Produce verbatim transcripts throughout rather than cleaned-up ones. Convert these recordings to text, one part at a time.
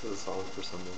This is a song for someone.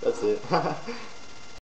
That's it.